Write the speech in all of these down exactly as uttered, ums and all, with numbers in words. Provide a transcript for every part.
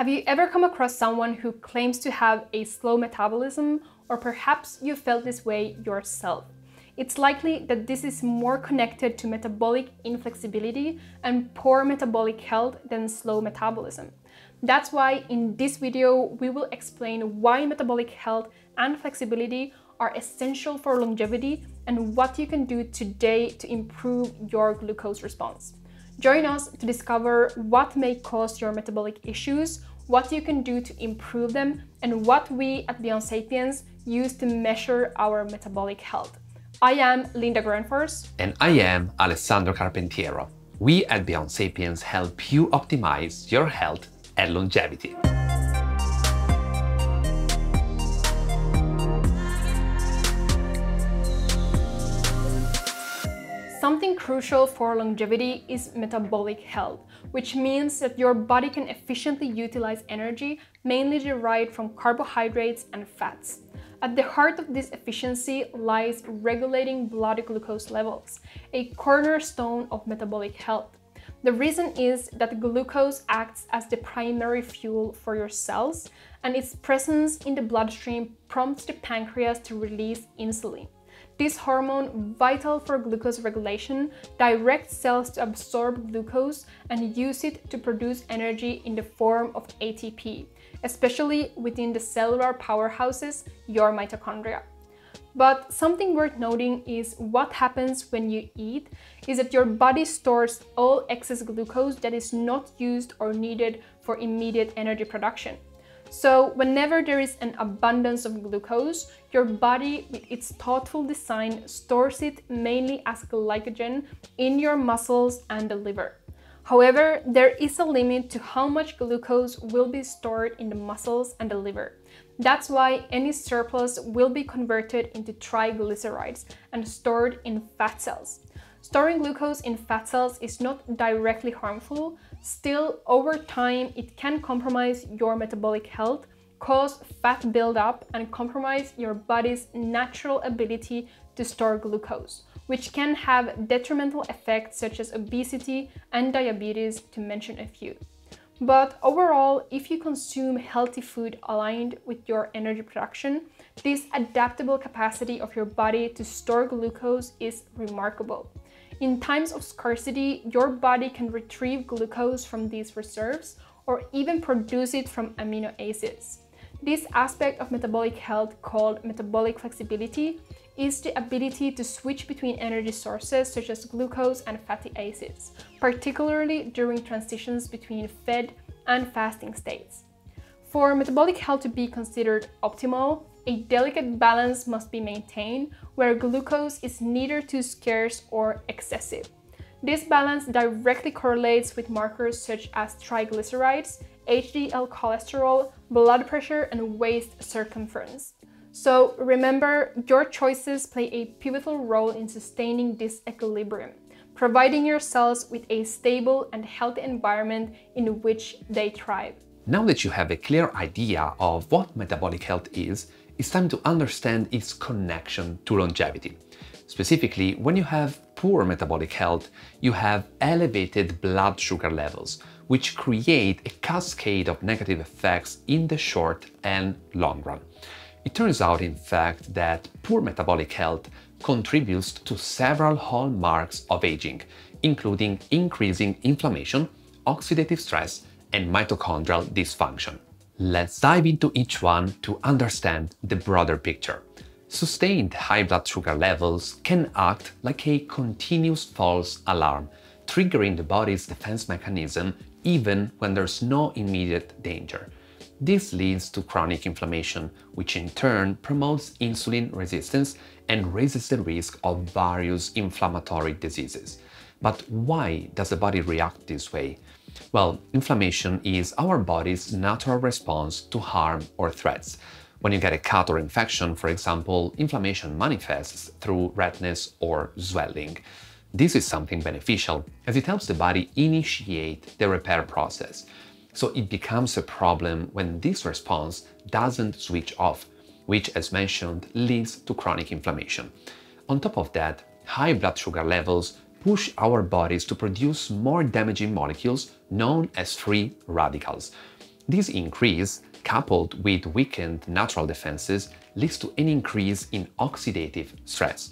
Have you ever come across someone who claims to have a slow metabolism, or perhaps you felt this way yourself? It's likely that this is more connected to metabolic inflexibility and poor metabolic health than slow metabolism. That's why in this video, we will explain why metabolic health and flexibility are essential for longevity and what you can do today to improve your glucose response. Join us to discover what may cause your metabolic issues, what you can do to improve them, and what we at Beyond Sapiens use to measure our metabolic health. I am Linda Granfors. And I am Alessandro Carpentiero. We at Beyond Sapiens help you optimize your health and longevity. Something crucial for longevity is metabolic health, which means that your body can efficiently utilize energy, mainly derived from carbohydrates and fats. At the heart of this efficiency lies regulating blood glucose levels, a cornerstone of metabolic health. The reason is that glucose acts as the primary fuel for your cells, and its presence in the bloodstream prompts the pancreas to release insulin. This hormone, vital for glucose regulation, directs cells to absorb glucose and use it to produce energy in the form of A T P. Especially within the cellular powerhouses, your mitochondria. But something worth noting is what happens when you eat is that your body stores all excess glucose that is not used or needed for immediate energy production. So whenever there is an abundance of glucose, your body, with its thoughtful design, stores it mainly as glycogen in your muscles and the liver. However, there is a limit to how much glucose will be stored in the muscles and the liver. That's why any surplus will be converted into triglycerides and stored in fat cells. Storing glucose in fat cells is not directly harmful. Still, over time, it can compromise your metabolic health, cause fat buildup, and compromise your body's natural ability to store glucose, which can have detrimental effects such as obesity and diabetes, to mention a few. But overall, if you consume healthy food aligned with your energy production, this adaptable capacity of your body to store glucose is remarkable. In times of scarcity, your body can retrieve glucose from these reserves or even produce it from amino acids. This aspect of metabolic health, called metabolic flexibility, is the ability to switch between energy sources such as glucose and fatty acids, particularly during transitions between fed and fasting states. For metabolic health to be considered optimal, a delicate balance must be maintained where glucose is neither too scarce or excessive. This balance directly correlates with markers such as triglycerides, H D L cholesterol, blood pressure, and waist circumference. So remember, your choices play a pivotal role in sustaining this equilibrium, providing your cells with a stable and healthy environment in which they thrive. Now that you have a clear idea of what metabolic health is, it's time to understand its connection to longevity. Specifically, when you have poor metabolic health, you have elevated blood sugar levels, which create a cascade of negative effects in the short and long run. It turns out, in fact, that poor metabolic health contributes to several hallmarks of aging, including increasing inflammation, oxidative stress, and mitochondrial dysfunction. Let's dive into each one to understand the broader picture. Sustained high blood sugar levels can act like a continuous false alarm, triggering the body's defense mechanism even when there's no immediate danger. This leads to chronic inflammation, which in turn promotes insulin resistance and raises the risk of various inflammatory diseases. But why does the body react this way? Well, inflammation is our body's natural response to harm or threats. When you get a cut or infection, for example, inflammation manifests through redness or swelling. This is something beneficial, as it helps the body initiate the repair process. So it becomes a problem when this response doesn't switch off, which, as mentioned, leads to chronic inflammation. On top of that, high blood sugar levels push our bodies to produce more damaging molecules known as free radicals. This increase, coupled with weakened natural defenses, leads to an increase in oxidative stress.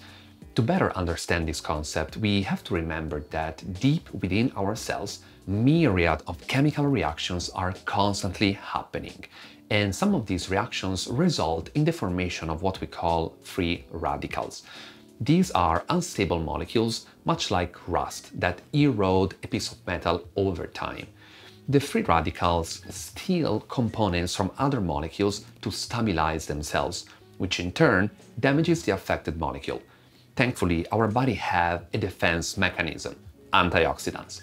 To better understand this concept, we have to remember that deep within our cells, myriad of chemical reactions are constantly happening, and some of these reactions result in the formation of what we call free radicals. These are unstable molecules, much like rust, that erode a piece of metal over time. The free radicals steal components from other molecules to stabilize themselves, which in turn damages the affected molecule. Thankfully, our body has a defense mechanism, antioxidants.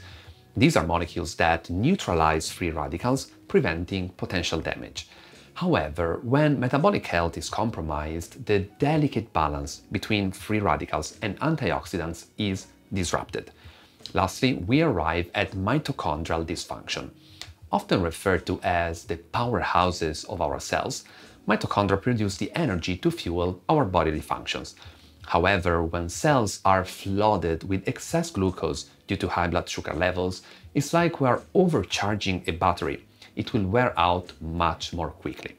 These are molecules that neutralize free radicals, preventing potential damage. However, when metabolic health is compromised, the delicate balance between free radicals and antioxidants is disrupted. Lastly, we arrive at mitochondrial dysfunction. Often referred to as the powerhouses of our cells, mitochondria produce the energy to fuel our bodily functions. However, when cells are flooded with excess glucose due to high blood sugar levels, it's like we are overcharging a battery. It will wear out much more quickly.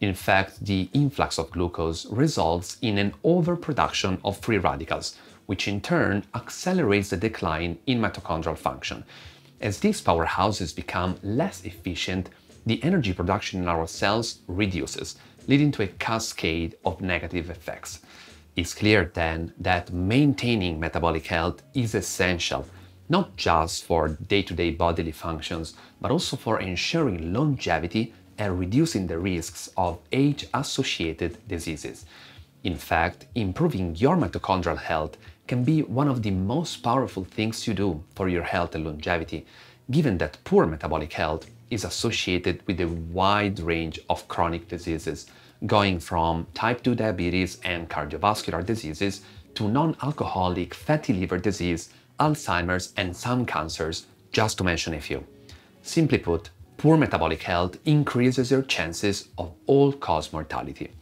In fact, the influx of glucose results in an overproduction of free radicals, which in turn accelerates the decline in mitochondrial function. As these powerhouses become less efficient, the energy production in our cells reduces, leading to a cascade of negative effects. It's clear then that maintaining metabolic health is essential, not just for day-to-day bodily functions, but also for ensuring longevity and reducing the risks of age-associated diseases. In fact, improving your mitochondrial health can be one of the most powerful things you do for your health and longevity, given that poor metabolic health is associated with a wide range of chronic diseases, going from type two diabetes and cardiovascular diseases to non-alcoholic fatty liver disease, Alzheimer's, and some cancers, just to mention a few. Simply put, poor metabolic health increases your chances of all-cause mortality.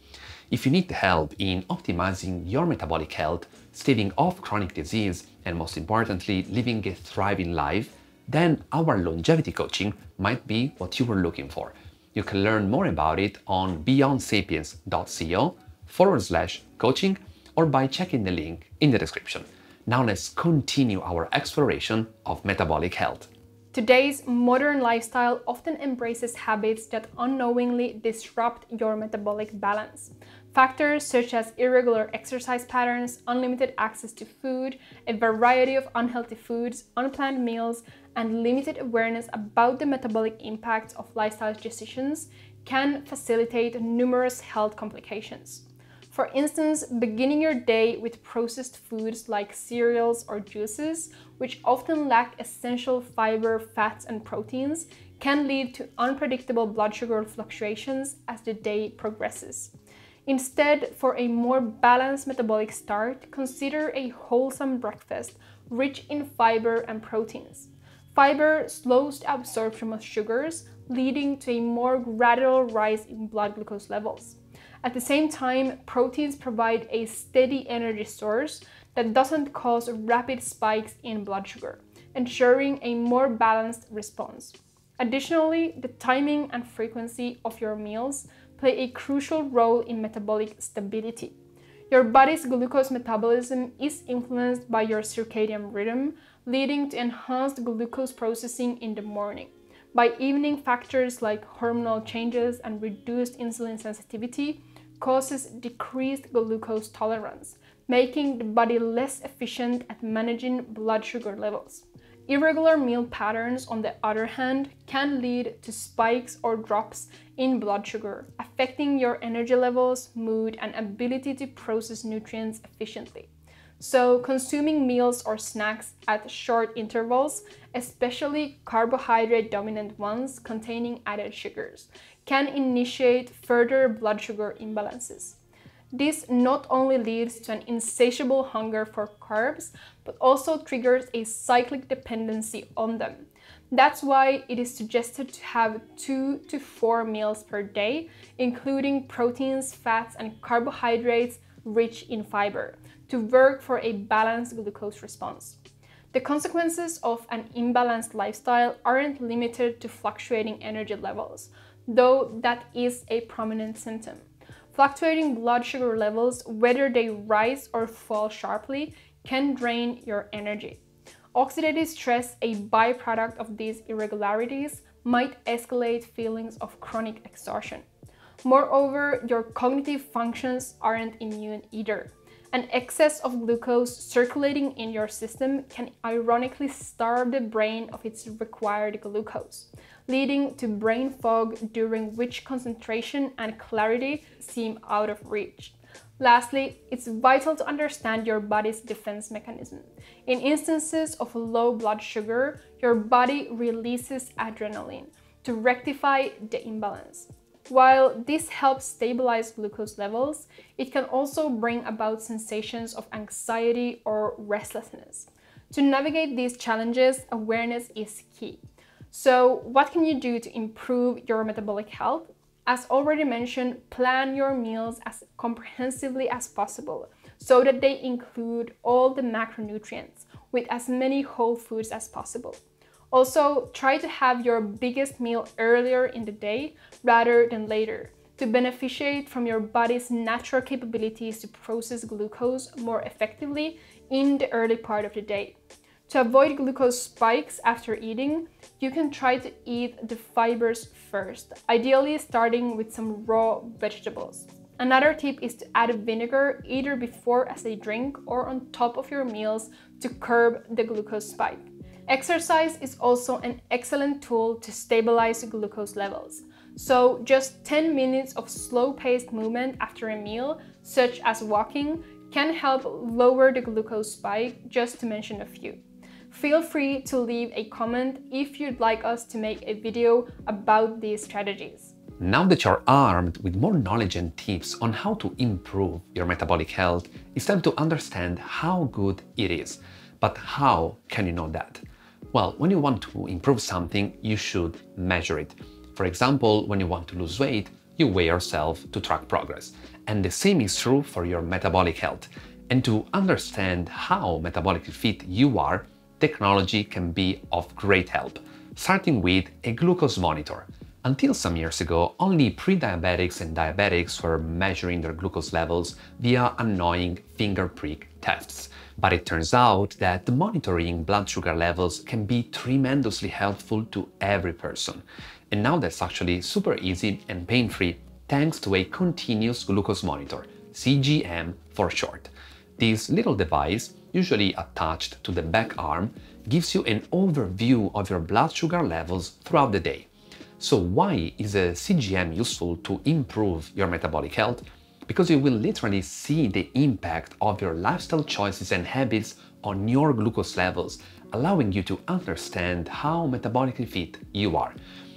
If you need help in optimizing your metabolic health, staving off chronic disease, and most importantly, living a thriving life, then our longevity coaching might be what you were looking for. You can learn more about it on beyondsapiens.co forward slash coaching or by checking the link in the description. Now let's continue our exploration of metabolic health. Today's modern lifestyle often embraces habits that unknowingly disrupt your metabolic balance. Factors such as irregular exercise patterns, unlimited access to food, a variety of unhealthy foods, unplanned meals, and limited awareness about the metabolic impacts of lifestyle decisions can facilitate numerous health complications. For instance, beginning your day with processed foods like cereals or juices, which often lack essential fiber, fats, and proteins, can lead to unpredictable blood sugar fluctuations as the day progresses. Instead, for a more balanced metabolic start, consider a wholesome breakfast rich in fiber and proteins. Fiber slows the absorption of sugars, leading to a more gradual rise in blood glucose levels. At the same time, proteins provide a steady energy source that doesn't cause rapid spikes in blood sugar, ensuring a more balanced response. Additionally, the timing and frequency of your meals play a crucial role in metabolic stability. Your body's glucose metabolism is influenced by your circadian rhythm, leading to enhanced glucose processing in the morning. By evening, factors like hormonal changes and reduced insulin sensitivity causes decreased glucose tolerance, making the body less efficient at managing blood sugar levels. Irregular meal patterns, on the other hand, can lead to spikes or drops in blood sugar, affecting your energy levels, mood, and ability to process nutrients efficiently. So, consuming meals or snacks at short intervals, especially carbohydrate-dominant ones containing added sugars, can initiate further blood sugar imbalances. This not only leads to an insatiable hunger for carbs, but also triggers a cyclic dependency on them. That's why it is suggested to have two to four meals per day, including proteins, fats, and carbohydrates rich in fiber, to work for a balanced glucose response. The consequences of an imbalanced lifestyle aren't limited to fluctuating energy levels, though that is a prominent symptom. Fluctuating blood sugar levels, whether they rise or fall sharply, can drain your energy. Oxidative stress, a byproduct of these irregularities, might escalate feelings of chronic exhaustion. Moreover, your cognitive functions aren't immune either. An excess of glucose circulating in your system can ironically starve the brain of its required glucose, leading to brain fog during which concentration and clarity seem out of reach. Lastly, it's vital to understand your body's defense mechanism. In instances of low blood sugar, your body releases adrenaline to rectify the imbalance. While this helps stabilize glucose levels, it can also bring about sensations of anxiety or restlessness. To navigate these challenges, awareness is key. So, what can you do to improve your metabolic health? As already mentioned, plan your meals as comprehensively as possible so that they include all the macronutrients with as many whole foods as possible. Also, try to have your biggest meal earlier in the day rather than later to beneficiate from your body's natural capabilities to process glucose more effectively in the early part of the day. To avoid glucose spikes after eating, you can try to eat the fibers first, ideally starting with some raw vegetables. Another tip is to add vinegar either before as a drink or on top of your meals to curb the glucose spike. Exercise is also an excellent tool to stabilize glucose levels. So just ten minutes of slow-paced movement after a meal, such as walking, can help lower the glucose spike, just to mention a few. Feel free to leave a comment if you'd like us to make a video about these strategies. Now that you're armed with more knowledge and tips on how to improve your metabolic health, it's time to understand how good it is. But how can you know that? Well, when you want to improve something, you should measure it. For example, when you want to lose weight, you weigh yourself to track progress. And the same is true for your metabolic health. And to understand how metabolically fit you are, technology can be of great help, starting with a glucose monitor. Until some years ago, only pre-diabetics and diabetics were measuring their glucose levels via annoying finger prick tests. But it turns out that monitoring blood sugar levels can be tremendously helpful to every person. And now that's actually super easy and pain-free thanks to a continuous glucose monitor, C G M for short. This little device, usually attached to the back arm, gives you an overview of your blood sugar levels throughout the day. So why is a C G M useful to improve your metabolic health? Because you will literally see the impact of your lifestyle choices and habits on your glucose levels, allowing you to understand how metabolically fit you are.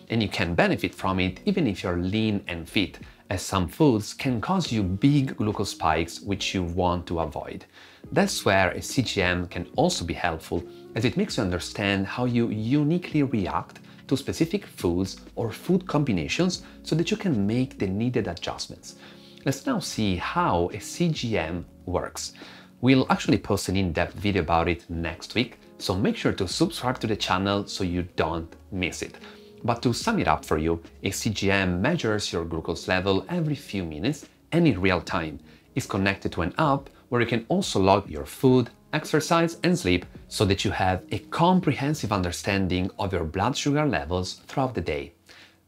And you can benefit from it even if you're lean and fit, as some foods can cause you big glucose spikes which you want to avoid. That's where a C G M can also be helpful, as it makes you understand how you uniquely react to specific foods or food combinations so that you can make the needed adjustments. Let's now see how a C G M works. We'll actually post an in-depth video about it next week, so make sure to subscribe to the channel so you don't miss it. But to sum it up for you, a C G M measures your glucose level every few minutes and in real time. It's connected to an app where you can also log your food, exercise and sleep so that you have a comprehensive understanding of your blood sugar levels throughout the day.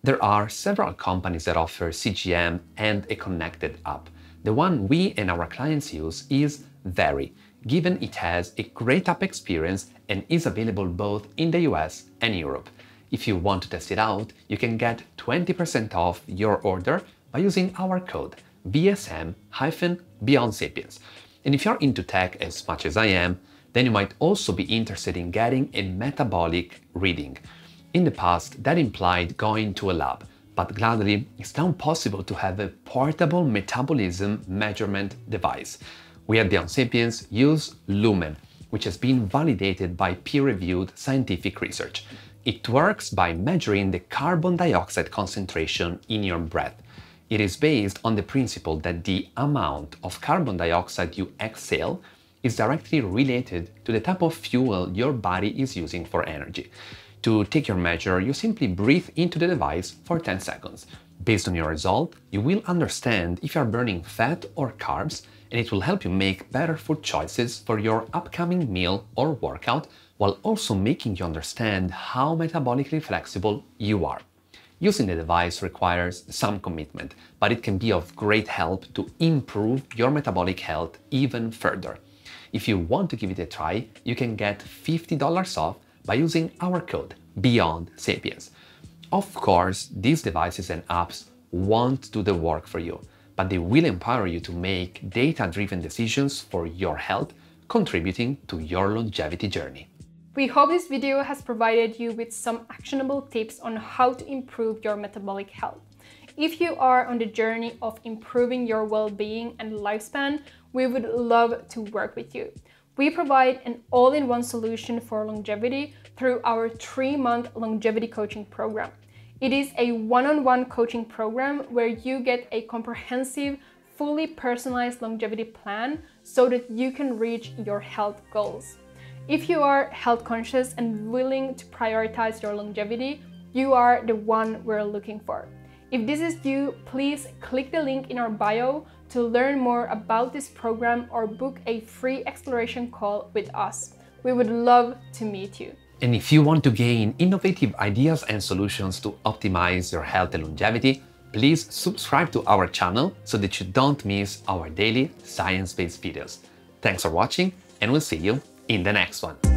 There are several companies that offer C G M and a connected app. The one we and our clients use is Veri, given it has a great app experience and is available both in the U S and Europe. If you want to test it out, you can get twenty percent off your order by using our code B S M hyphen Beyond Sapiens. And if you're into tech as much as I am, then you might also be interested in getting a metabolic reading. In the past, that implied going to a lab, but gladly, it's now possible to have a portable metabolism measurement device. We at Beyond Sapiens use Lumen, which has been validated by peer-reviewed scientific research. It works by measuring the carbon dioxide concentration in your breath. It is based on the principle that the amount of carbon dioxide you exhale is directly related to the type of fuel your body is using for energy. To take your measure, you simply breathe into the device for ten seconds. Based on your result, you will understand if you are burning fat or carbs, and it will help you make better food choices for your upcoming meal or workout, while also making you understand how metabolically flexible you are. Using the device requires some commitment, but it can be of great help to improve your metabolic health even further. If you want to give it a try, you can get fifty dollars off by using our code Beyond Sapiens. Of course, these devices and apps won't do the work for you, but they will empower you to make data-driven decisions for your health, contributing to your longevity journey. We hope this video has provided you with some actionable tips on how to improve your metabolic health. If you are on the journey of improving your well-being and lifespan, we would love to work with you. We provide an all-in-one solution for longevity through our three-month longevity coaching program. It is a one-on-one coaching program where you get a comprehensive, fully personalized longevity plan so that you can reach your health goals. If you are health conscious and willing to prioritize your longevity, you are the one we're looking for. If this is you, please click the link in our bio to learn more about this program or book a free exploration call with us. We would love to meet you. And if you want to gain innovative ideas and solutions to optimize your health and longevity, please subscribe to our channel so that you don't miss our daily science-based videos. Thanks for watching, and we'll see you in the next one.